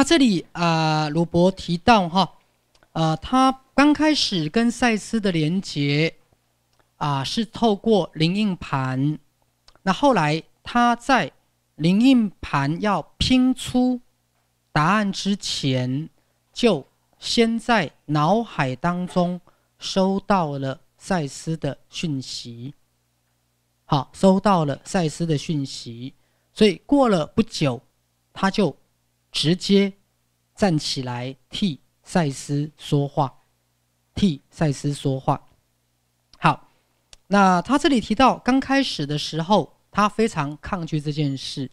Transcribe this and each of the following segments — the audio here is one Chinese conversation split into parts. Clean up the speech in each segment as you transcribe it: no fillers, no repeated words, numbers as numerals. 那这里罗伯提到哈，他刚开始跟赛斯的连结是透过灵应盘，那后来他在灵应盘要拼出答案之前，就先在脑海当中收到了赛斯的讯息。好，收到了赛斯的讯息，所以过了不久，他就直接站起来替赛斯说话，替赛斯说话。好，那他这里提到，刚开始的时候，他非常抗拒这件事，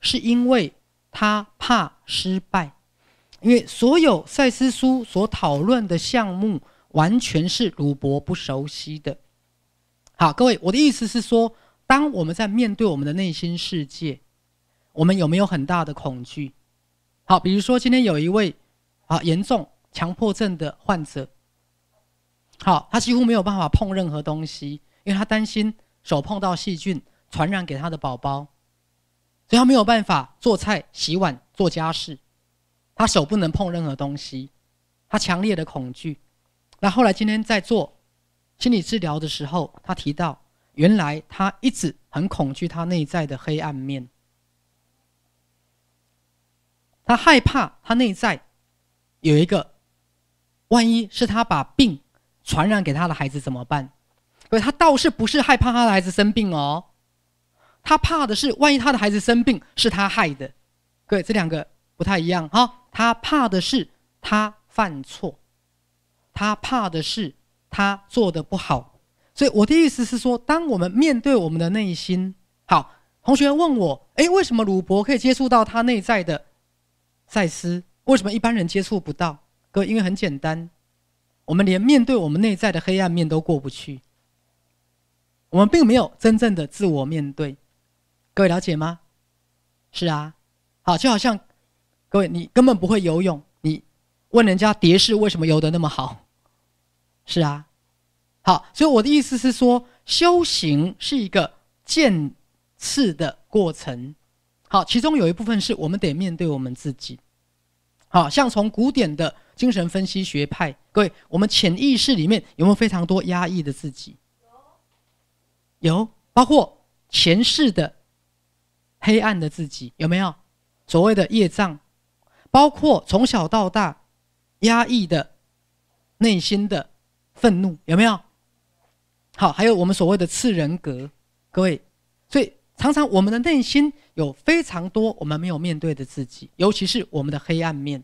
是因为他怕失败，因为所有赛斯书所讨论的项目，完全是鲁伯不熟悉的。好，各位，我的意思是说，当我们在面对我们的内心世界，我们有没有很大的恐惧？好，比如说今天有一位严重强迫症的患者，好，他几乎没有办法碰任何东西，因为他担心手碰到细菌传染给他的宝宝，所以他没有办法做菜、洗碗、做家事，他手不能碰任何东西，他强烈的恐惧。那后来今天在做心理治疗的时候，他提到原来他一直很恐惧他内在的黑暗面，他害怕他内在有一个万一是他把病传染给他的孩子怎么办。所以他倒是不是害怕他的孩子生病哦，他怕的是万一他的孩子生病是他害的。各位，这两个不太一样哈。他怕的是他犯错，他怕的是他做的不好。所以我的意思是说，当我们面对我们的内心，好，同学问我，为什么鲁伯可以接触到他内在的赛斯，为什么一般人接触不到？各位，因为很简单，我们连面对我们内在的黑暗面都过不去，我们并没有真正的自我面对。各位了解吗？是啊。好，就好像各位，你根本不会游泳，你问人家蝶式为什么游得那么好？是啊。好，所以我的意思是说，修行是一个渐次的过程。好，其中有一部分是我们得面对我们自己。好，像从古典的精神分析学派，各位，我们潜意识里面有没有非常多压抑的自己？有，包括前世的黑暗的自己，有没有所谓的业障？包括从小到大压抑的内心的愤怒，有没有？好，还有我们所谓的次人格。各位，所以常常我们的内心有非常多我们没有面对的自己，尤其是我们的黑暗面。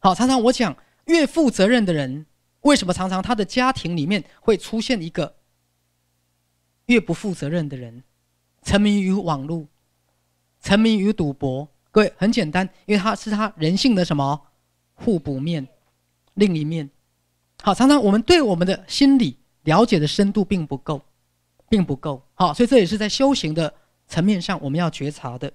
好，常常我讲，越负责任的人，为什么常常他的家庭里面会出现一个越不负责任的人？沉迷于网络，沉迷于赌博。各位，很简单，因为他是他人性的什么互补面，另一面。好，常常我们对我们的心理了解的深度并不够，并不够。好，所以这也是在修行的层面上我们要觉察的。